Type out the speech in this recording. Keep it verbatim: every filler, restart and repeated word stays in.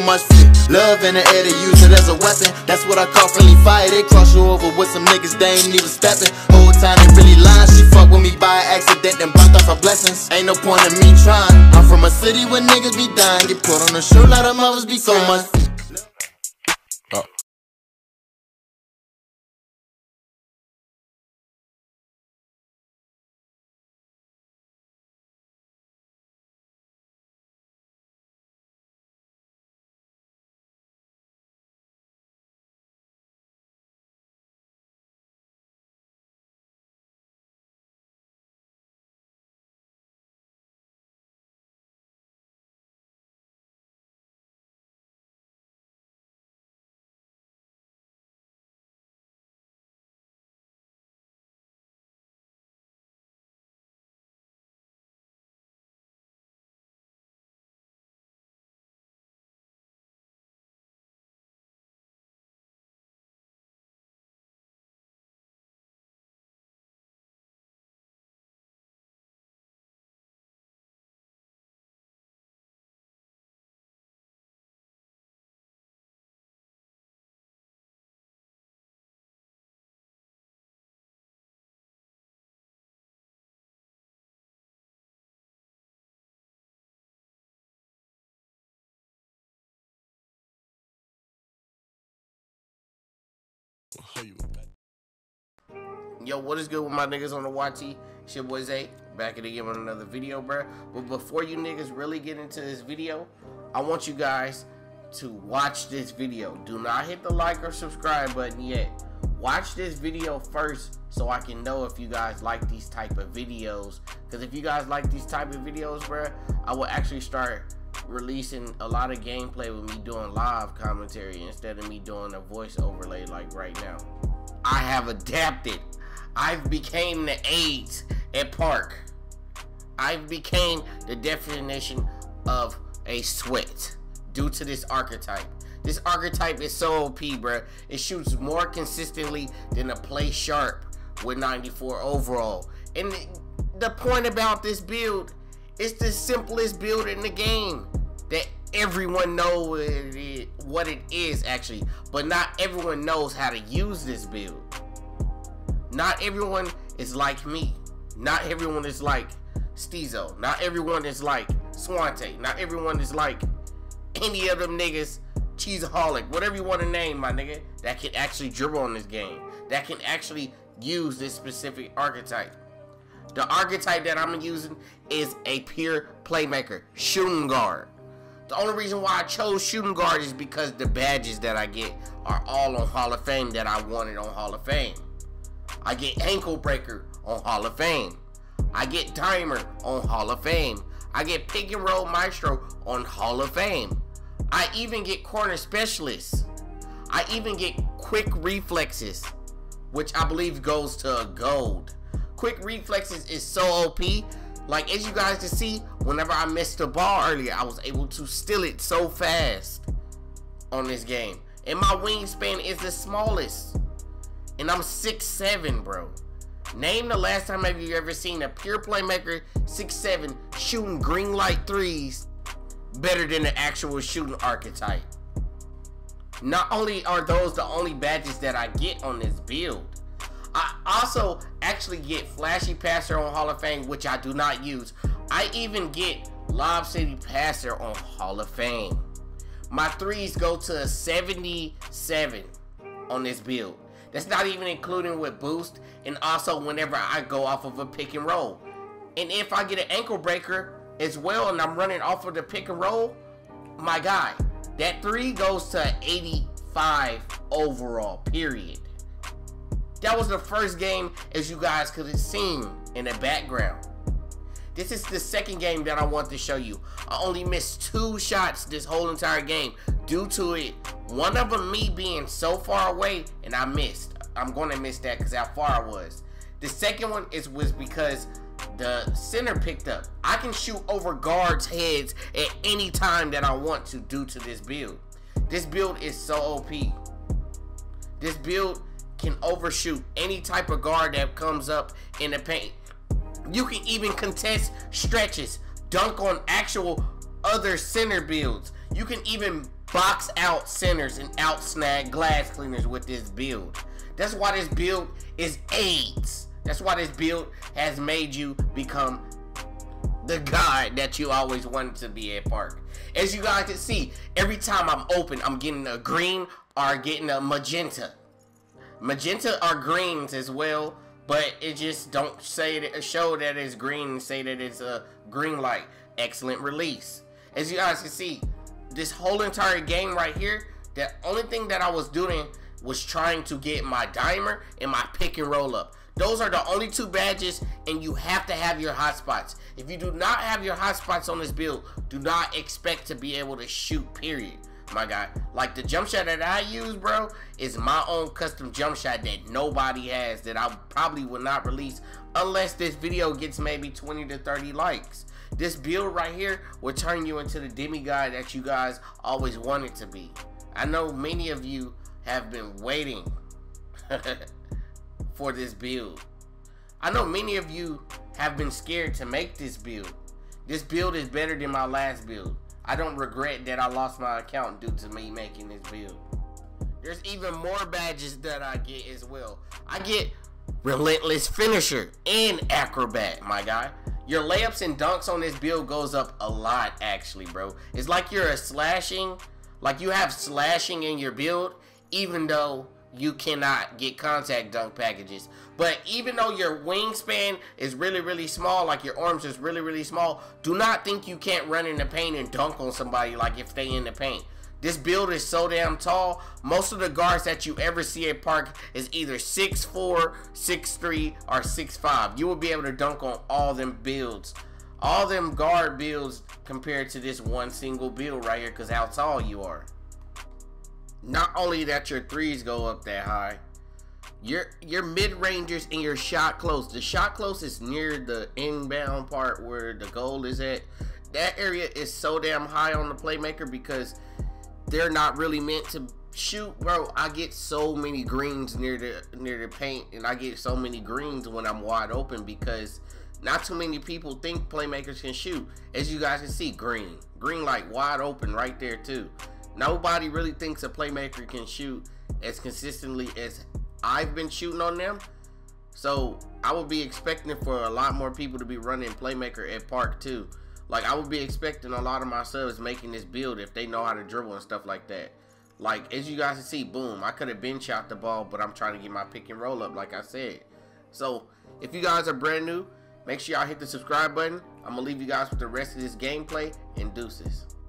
much flip. Love in the air, they use it as a weapon. That's what I call friendly fire. They cross you over with some niggas, they ain't even stepping. Whole time they really lying. She fuck with me by accident and blocked off her blessings. Ain't no point in me trying. I'm from a city where niggas be dying. Get put on a shoe, lot of mothers be so much oh. Yo, what is good with my niggas on the Y T? It's your boy Zay, back at it again with another video, bruh. But before you niggas really get into this video, I want you guys to watch this video. Do not hit the like or subscribe button yet. Watch this video first so I can know if you guys like these type of videos. Because if you guys like these type of videos, bruh, I will actually start releasing a lot of gameplay with me doing live commentary instead of me doing a voice overlay like right now. I have adapted. I've became the AIDS at Park. I've became the definition of a sweat due to this archetype. This archetype is so O P, bruh. It shoots more consistently than a play sharp with ninety-four overall. And the point about this build, it's the simplest build in the game that everyone knows what it is, what it is actually, but not everyone knows how to use this build. Not everyone is like me. Not everyone is like Steezo. Not everyone is like Swante. Not everyone is like any of them niggas, Cheeseholic, whatever you want to name, my nigga, that can actually dribble on this game, that can actually use this specific archetype. The archetype that I'm using is a pure playmaker, shooting guard. The only reason why I chose shooting guard is because the badges that I get are all on Hall of Fame that I wanted on Hall of Fame. I get ankle breaker on Hall of Fame. I get timer on Hall of Fame. I get pick and roll maestro on Hall of Fame. I even get corner specialists. I even get quick reflexes, which I believe goes to gold. Quick reflexes is so O P. Like, as you guys can see, whenever I missed the ball earlier, I was able to steal it so fast on this game. And my wingspan is the smallest. And I'm six seven, bro. Name the last time have you ever seen a pure playmaker six seven shooting green light threes better than the actual shooting archetype. Not only are those the only badges that I get on this build, I also actually get flashy passer on Hall of Fame, which I do not use. I even get Lob City passer on Hall of Fame. My threes go to a seventy-seven on this build. That's not even including with boost and also whenever I go off of a pick and roll. And if I get an ankle breaker as well and I'm running off of the pick and roll, my guy, that three goes to eighty-five overall, period. That was the first game, as you guys could have seen in the background. This is the second game that I want to show you. I only missed two shots this whole entire game due to it. One of them me being so far away and I missed. I'm going to miss that because how far I was. The second one is was because the center picked up. I can shoot over guards' heads at any time that I want to due to this build. This build is so O P. This build can overshoot any type of guard that comes up in the paint. You can even contest stretches, dunk on actual other center builds. You can even box out centers and out snag glass cleaners with this build. That's why this build is AIDS. That's why this build has made you become the guy that you always wanted to be at Park. As you guys can see, every time I'm open, I'm getting a green or getting a magenta. Magenta are greens as well, but it just don't say that, show that it's green, say that it's a green light. Excellent release. As you guys can see, this whole entire game right here, the only thing that I was doing was trying to get my dimer and my pick and roll up. Those are the only two badges, and you have to have your hotspots. If you do not have your hotspots on this build, do not expect to be able to shoot, period. My guy, like the jump shot that I use, bro, is my own custom jump shot that nobody has, that I probably will not release unless this video gets maybe twenty to thirty likes. This build right here will turn you into the demigod that you guys always wanted to be. I know many of you have been waiting for this build. I know many of you have been scared to make this build. This build is better than my last build. I don't regret that I lost my account due to me making this build. There's even more badges that I get as well. I get Relentless Finisher and Acrobat, my guy. Your layups and dunks on this build goes up a lot, actually, bro. It's like you're a slashing, like you have slashing in your build, even though you cannot get contact dunk packages. But even though your wingspan is really, really small, like your arms is really, really small, do not think you can't run in the paint and dunk on somebody like if they in the paint. This build is so damn tall. Most of the guards that you ever see at Park is either six four, six three, or six five. You will be able to dunk on all them builds. All them guard builds compared to this one single build right here, because how tall you are. Not only that your threes go up that high, your your mid-rangers and your shot close. The shot close is near the inbound part where the goal is at. That area is so damn high on the playmaker because they're not really meant to shoot, bro. I get so many greens near the near the paint, and I get so many greens when I'm wide open because not too many people think playmakers can shoot. As you guys can see, green. Green light wide open right there too. Nobody really thinks a playmaker can shoot as consistently as I've been shooting on them. So I would be expecting for a lot more people to be running playmaker at Park too. Like, I would be expecting a lot of my subs making this build if they know how to dribble and stuff like that. Like, as you guys can see, boom, I could have been shot the ball, but I'm trying to get my pick and roll up, like I said. So, if you guys are brand new, make sure y'all hit the subscribe button. I'm going to leave you guys with the rest of this gameplay, and deuces.